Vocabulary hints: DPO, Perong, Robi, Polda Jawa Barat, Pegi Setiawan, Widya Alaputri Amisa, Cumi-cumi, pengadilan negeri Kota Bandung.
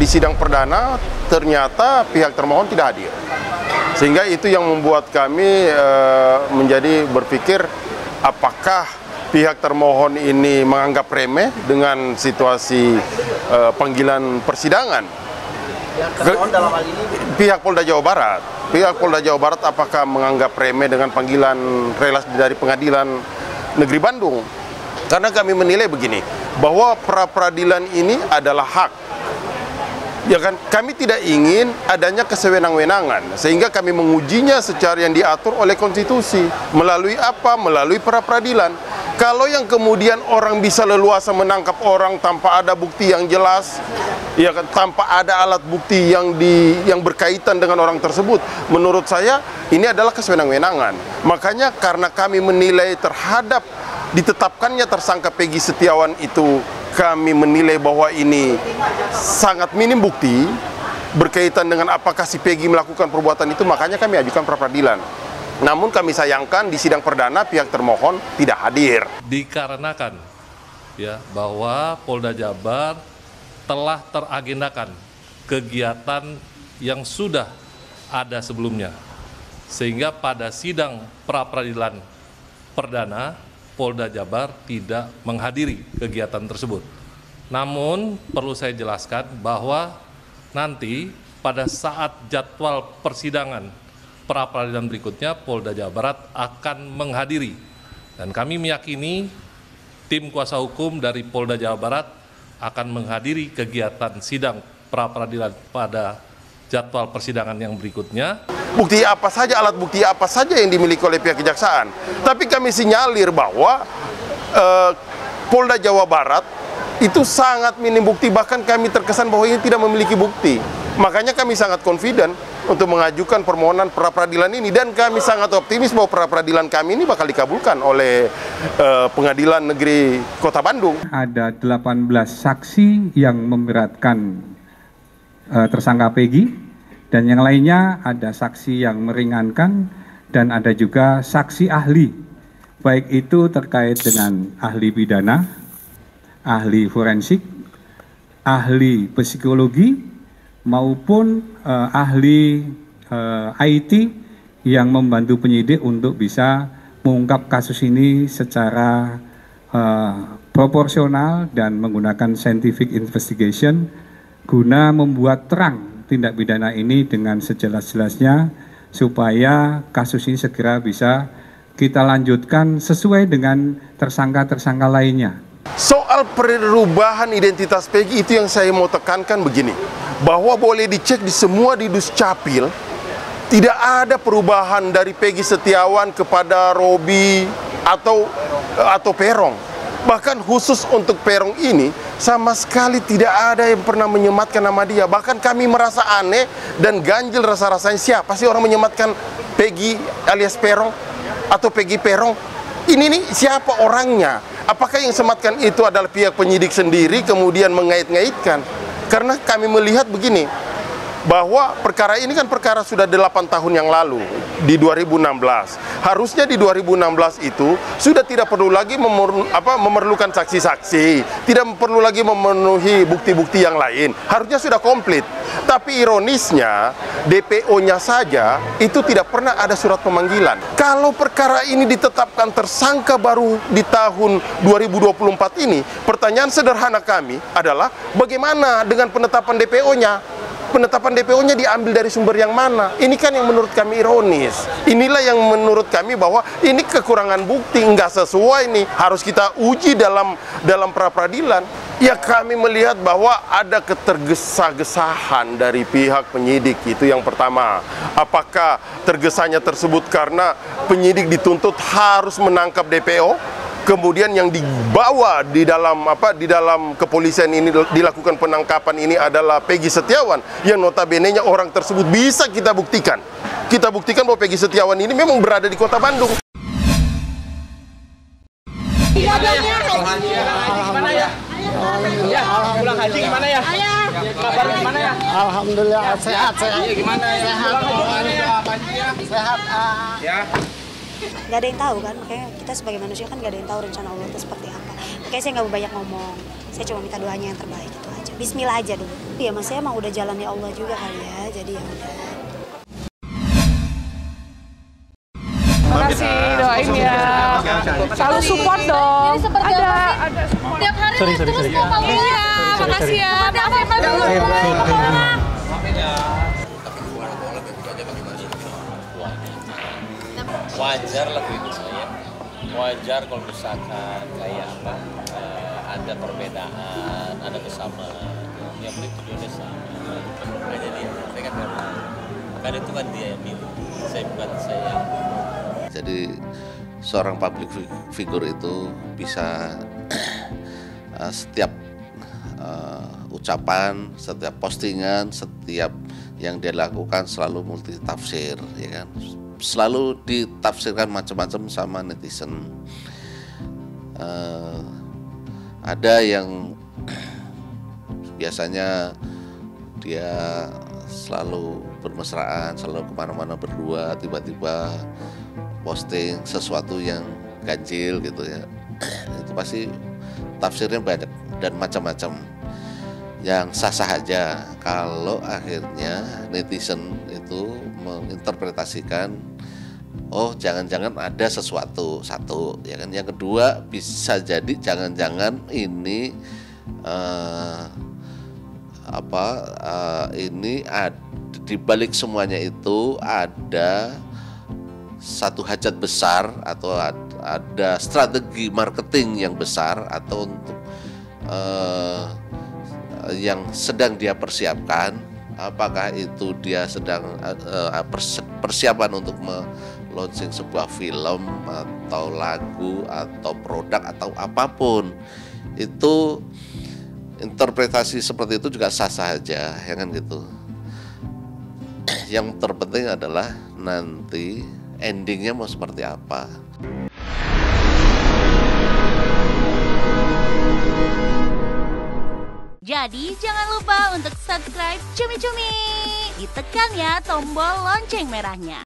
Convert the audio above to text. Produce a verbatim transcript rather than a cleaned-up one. di sidang perdana ternyata pihak termohon tidak hadir. Sehingga itu yang membuat kami e, menjadi berpikir apakah pihak termohon ini menganggap remeh dengan situasi e, panggilan persidangan. Pihak termohon dalam hal ini? Pihak Polda Jawa Barat. Pihak Polda Jawa Barat apakah menganggap remeh dengan panggilan relas dari pengadilan negeri Bandung? Karena kami menilai begini, bahwa pra-peradilan ini adalah hak. Ya kan, kami tidak ingin adanya kesewenang-wenangan, sehingga kami mengujinya secara yang diatur oleh konstitusi. Melalui apa? Melalui pra-peradilan. Kalau yang kemudian orang bisa leluasa menangkap orang tanpa ada bukti yang jelas, ya kan, tanpa ada alat bukti yang di yang berkaitan dengan orang tersebut, menurut saya ini adalah kesewenang-wenangan. Makanya karena kami menilai terhadap ditetapkannya tersangka Pegi Setiawan itu, kami menilai bahwa ini sangat minim bukti berkaitan dengan apakah si Pegi melakukan perbuatan itu, makanya kami ajukan pra peradilan. Namun kami sayangkan di sidang perdana pihak termohon tidak hadir. Dikarenakan ya bahwa Polda Jabar telah teragendakan kegiatan yang sudah ada sebelumnya. Sehingga pada sidang pra peradilan perdana Polda Jabar tidak menghadiri kegiatan tersebut. Namun perlu saya jelaskan bahwa nanti pada saat jadwal persidangan pra peradilan berikutnya Polda Jawa Barat akan menghadiri, dan kami meyakini tim kuasa hukum dari Polda Jawa Barat akan menghadiri kegiatan sidang pra peradilan pada jadwal persidangan yang berikutnya. Bukti apa saja, alat bukti apa saja yang dimiliki oleh pihak kejaksaan. Tapi kami sinyalir bahwa eh, Polda Jawa Barat itu sangat minim bukti, bahkan kami terkesan bahwa ini tidak memiliki bukti. Makanya kami sangat confident untuk mengajukan permohonan pra peradilan ini, dan kami sangat optimis bahwa pra peradilan kami ini bakal dikabulkan oleh eh, Pengadilan Negeri Kota Bandung. Ada delapan belas saksi yang memberatkan eh, tersangka Pegi. Dan yang lainnya ada saksi yang meringankan dan ada juga saksi ahli. Baik itu terkait dengan ahli pidana, ahli forensik, ahli psikologi, maupun eh, ahli eh, I T yang membantu penyidik untuk bisa mengungkap kasus ini secara eh, proporsional dan menggunakan scientific investigation guna membuat terang tindak pidana ini dengan sejelas-jelasnya supaya kasus ini segera bisa kita lanjutkan sesuai dengan tersangka-tersangka lainnya. Soal perubahan identitas Pegi itu yang saya mau tekankan begini, bahwa boleh dicek di semua di Duscapil, tidak ada perubahan dari Pegi Setiawan kepada Robi atau atau Perong. Bahkan khusus untuk Perong ini sama sekali tidak ada yang pernah menyematkan nama dia. Bahkan kami merasa aneh dan ganjil rasa-rasanya, siapa sih orang menyematkan Pegi alias Perong atau Pegi Perong? Ini nih siapa orangnya? Apakah yang sematkan itu adalah pihak penyidik sendiri kemudian mengait-ngaitkan? Karena kami melihat begini, bahwa perkara ini kan perkara sudah delapan tahun yang lalu, di dua ribu enam belas. Harusnya di dua ribu enam belas itu sudah tidak perlu lagi memer, apa, memerlukan saksi-saksi, tidak perlu lagi memenuhi bukti-bukti yang lain. Harusnya sudah komplit. Tapi ironisnya D P O-nya saja itu tidak pernah ada surat pemanggilan. Kalau perkara ini ditetapkan tersangka baru di tahun dua ribu dua puluh empat ini, pertanyaan sederhana kami adalah bagaimana dengan penetapan D P O-nya? Penetapan D P O-nya diambil dari sumber yang mana? Ini kan yang menurut kami ironis. Inilah yang menurut kami bahwa ini kekurangan bukti, nggak sesuai nih, harus kita uji dalam dalam pra peradilan. Ya kami melihat bahwa ada ketergesa-gesahan dari pihak penyidik, itu yang pertama. Apakah tergesanya tersebut karena penyidik dituntut harus menangkap D P O? Kemudian yang dibawa di dalam apa di dalam kepolisian ini dilakukan penangkapan ini adalah Pegi Setiawan, yang notabene-nya orang tersebut bisa kita buktikan. Kita buktikan bahwa Pegi Setiawan ini memang berada di Kota Bandung. Alhamdulillah sehat sehat. Gimana ya? Sehat. Ya. Gak ada yang tahu kan, makanya kita sebagai manusia kan gak ada yang tahu rencana Allah itu seperti apa. Makanya saya gak banyak ngomong, saya cuma minta doanya yang terbaik, itu aja. Bismillah aja dulu. Ya mas, saya emang udah jalannya Allah juga kali ya, jadi ya udah. Terima kasih, doain ya. Selalu support dong. Ada, ada support. Tiap hari terus ngomong. Iya, makasih ya. Makasih Pak Dulu. Wajar lah itu saya. Wajar kalau misalkan kayak apa, ada perbedaan, ada kesamaan. Yang penting tujuannya sama. Nah, jadi saya kan memang, karena itu kan dia yang milih, saya bukan saya. Jadi seorang public figure itu bisa uh, setiap uh, ucapan, setiap postingan, setiap yang dia lakukan selalu multitafsir, ya kan? Selalu ditafsirkan macam-macam sama netizen. Uh, ada yang biasanya dia selalu bermesraan, selalu kemana-mana berdua, tiba-tiba posting sesuatu yang ganjil gitu ya. Itu pasti tafsirnya banyak dan macam-macam. Yang sah-sah aja kalau akhirnya netizen itu menginterpretasikan, oh jangan-jangan ada sesuatu, satu ya kan. Yang kedua bisa jadi jangan-jangan ini uh, apa uh, ini ad, dibalik semuanya itu ada satu hajat besar atau ad, ada strategi marketing yang besar atau untuk uh, yang sedang dia persiapkan. Apakah itu dia sedang uh, persiapan untuk me-launching sebuah film atau lagu atau produk atau apapun itu. Interpretasi seperti itu juga sah-sah aja, ya kan gitu. Yang terpenting adalah nanti endingnya mau seperti apa. Jadi jangan lupa untuk subscribe Cumi-cumi. Ditekan ya tombol lonceng merahnya.